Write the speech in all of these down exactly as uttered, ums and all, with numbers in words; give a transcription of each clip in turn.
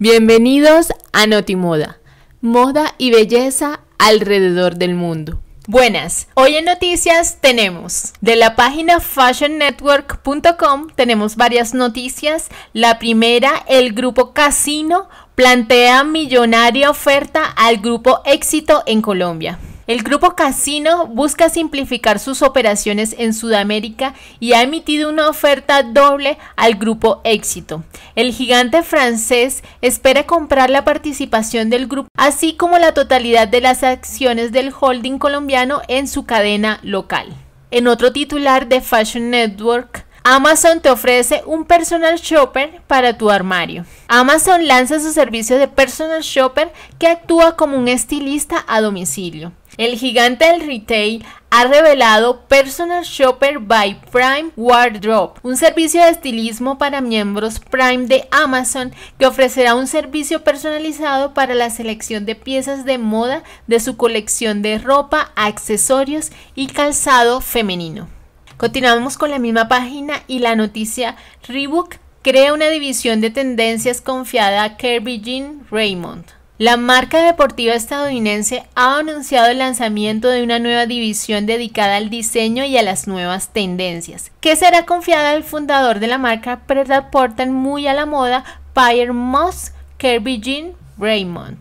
Bienvenidos a Notimoda, moda y belleza alrededor del mundo. Buenas, hoy en noticias tenemos de la página fashion network punto com tenemos varias noticias. La primera, el grupo Casino plantea millonaria oferta al grupo Éxito en Colombia. El grupo Casino busca simplificar sus operaciones en Sudamérica y ha emitido una oferta doble al grupo Éxito. El gigante francés espera comprar la participación del grupo, así como la totalidad de las acciones del holding colombiano en su cadena local. En otro titular de Fashion Network, Amazon te ofrece un Personal Shopper para tu armario. Amazon lanza su servicio de Personal Shopper que actúa como un estilista a domicilio. El gigante del retail ha revelado Personal Shopper by Prime Wardrobe, un servicio de estilismo para miembros Prime de Amazon que ofrecerá un servicio personalizado para la selección de piezas de moda de su colección de ropa, accesorios y calzado femenino. Continuamos con la misma página y la noticia Reebok crea una división de tendencias confiada a Kerby Jean-Raymond. La marca deportiva estadounidense ha anunciado el lanzamiento de una nueva división dedicada al diseño y a las nuevas tendencias, que será confiada al fundador de la marca, pero la aportan muy a la moda, Pyer Moss, Kerby Jean-Raymond.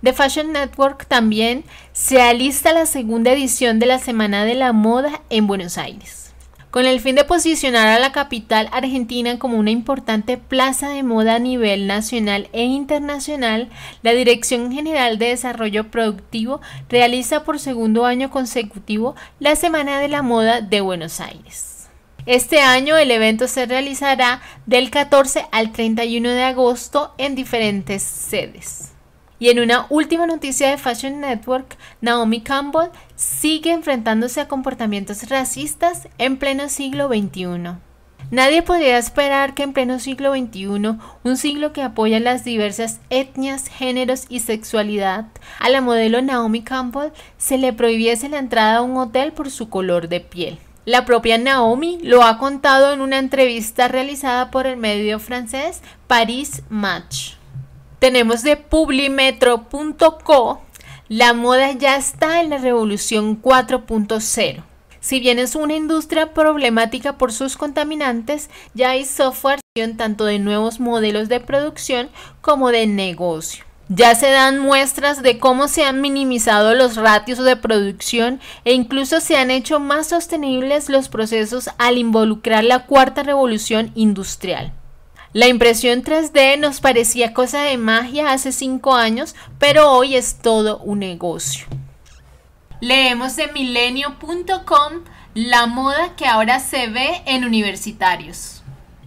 De Fashion Network también se alista la segunda edición de la Semana de la Moda en Buenos Aires, con el fin de posicionar a la capital argentina como una importante plaza de moda a nivel nacional e internacional. La Dirección General de Desarrollo Productivo realiza por segundo año consecutivo la Semana de la Moda de Buenos Aires. Este año el evento se realizará del catorce al treinta y uno de agosto en diferentes sedes. Y en una última noticia de Fashion Network, Naomi Campbell sigue enfrentándose a comportamientos racistas en pleno siglo veintiuno. Nadie podría esperar que en pleno siglo veintiuno, un siglo que apoya las diversas etnias, géneros y sexualidad, a la modelo Naomi Campbell se le prohibiese la entrada a un hotel por su color de piel. La propia Naomi lo ha contado en una entrevista realizada por el medio francés Paris Match. Tenemos de Publimetro punto co, la moda ya está en la revolución cuatro punto cero. Si bien es una industria problemática por sus contaminantes, ya hay software tanto de nuevos modelos de producción como de negocio. Ya se dan muestras de cómo se han minimizado los ratios de producción e incluso se han hecho más sostenibles los procesos al involucrar la cuarta revolución industrial. La impresión tres D nos parecía cosa de magia hace cinco años, pero hoy es todo un negocio. Leemos de milenio punto com la moda que ahora se ve en universitarios.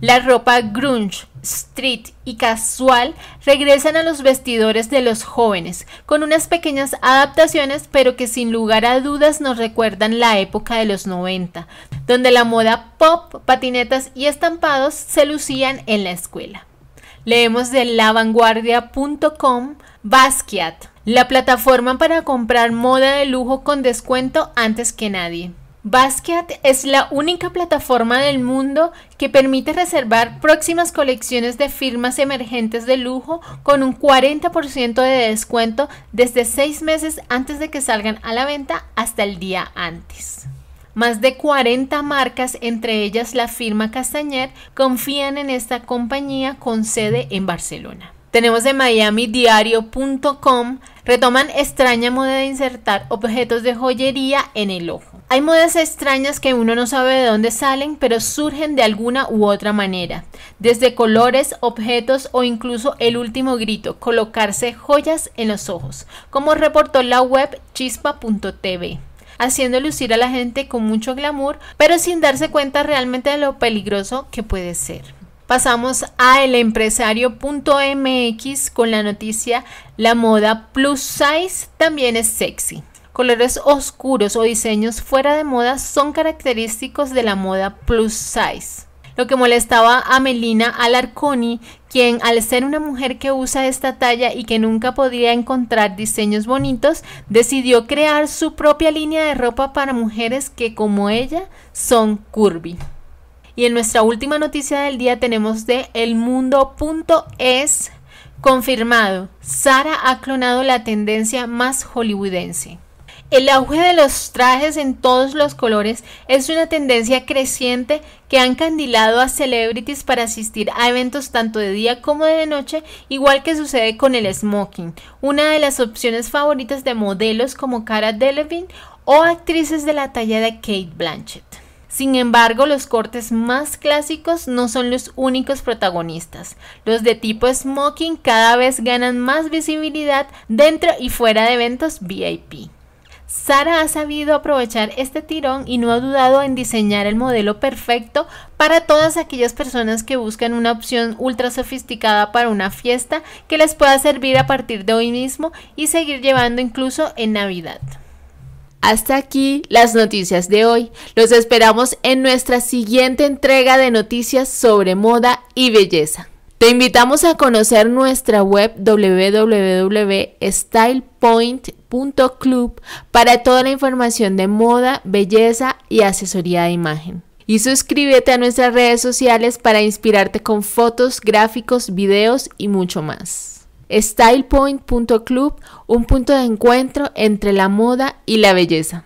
La ropa grunge, street y casual regresan a los vestidores de los jóvenes, con unas pequeñas adaptaciones, pero que sin lugar a dudas nos recuerdan la época de los noventa, donde la moda pop, patinetas y estampados se lucían en la escuela. Leemos de la vanguardia punto com Basquiat, la plataforma para comprar moda de lujo con descuento antes que nadie. Basquiat es la única plataforma del mundo que permite reservar próximas colecciones de firmas emergentes de lujo con un cuarenta por ciento de descuento desde seis meses antes de que salgan a la venta hasta el día antes. Más de cuarenta marcas, entre ellas la firma Castañer, confían en esta compañía con sede en Barcelona. Tenemos de miami diario punto com, retoman extraña moda de insertar objetos de joyería en el ojo. Hay modas extrañas que uno no sabe de dónde salen, pero surgen de alguna u otra manera, desde colores, objetos o incluso el último grito, colocarse joyas en los ojos, como reportó la web chispa punto t v. haciendo lucir a la gente con mucho glamour, pero sin darse cuenta realmente de lo peligroso que puede ser. Pasamos a el empresario punto m x con la noticia la moda plus size también es sexy. Colores oscuros o diseños fuera de moda son característicos de la moda plus size, lo que molestaba a Melina Alarconi, quien al ser una mujer que usa esta talla y que nunca podía encontrar diseños bonitos, decidió crear su propia línea de ropa para mujeres que como ella son curvy. Y en nuestra última noticia del día tenemos de elmundo punto es Confirmado, Sara ha clonado la tendencia más hollywoodense. El auge de los trajes en todos los colores es una tendencia creciente que ha encandilado a celebrities para asistir a eventos tanto de día como de noche, igual que sucede con el smoking, una de las opciones favoritas de modelos como Cara Delevingne o actrices de la talla de Kate Blanchett. Sin embargo, los cortes más clásicos no son los únicos protagonistas. Los de tipo smoking cada vez ganan más visibilidad dentro y fuera de eventos V I P. Sara ha sabido aprovechar este tirón y no ha dudado en diseñar el modelo perfecto para todas aquellas personas que buscan una opción ultra sofisticada para una fiesta que les pueda servir a partir de hoy mismo y seguir llevando incluso en Navidad. Hasta aquí las noticias de hoy. Los esperamos en nuestra siguiente entrega de noticias sobre moda y belleza. Te invitamos a conocer nuestra web doble u doble u doble u punto style point punto club para toda la información de moda, belleza y asesoría de imagen. Y suscríbete a nuestras redes sociales para inspirarte con fotos, gráficos, videos y mucho más. Stylepoint punto club, un punto de encuentro entre la moda y la belleza.